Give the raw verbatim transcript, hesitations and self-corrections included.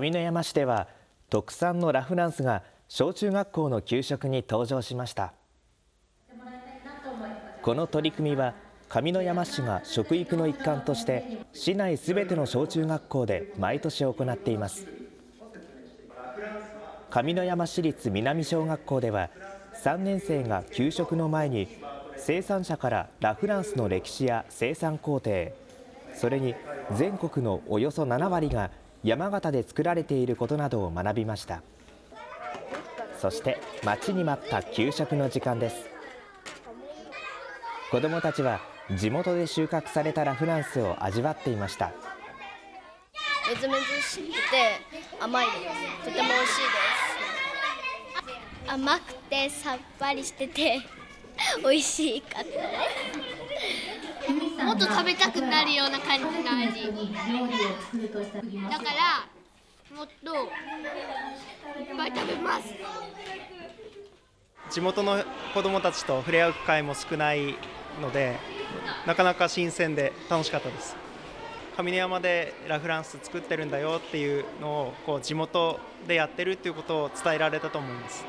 上山市では特産のラ・フランスが小中学校の給食に登場しました。この取り組みは上山市が食育の一環として市内すべての小中学校で毎年行っています。上山市立南小学校ではさんねん生が給食の前に生産者からラ・フランスの歴史や生産工程、それに全国のおよそななわりが山形で作られていることなどを学びました。そして待ちに待った給食の時間です。子どもたちは地元で収穫されたラ・フランスを味わっていました。みずみずしくて甘いです。とても美味しいです。甘くてさっぱりしてて美味しかったです。もっと食べたくなるような感じの味。だから。もっといっぱい食べます。地元の子どもたちと触れ合う機会も少ないので、なかなか新鮮で楽しかったです。上山でラ・フランス作ってるんだよっていうのをこう地元でやってるっていうことを伝えられたと思います。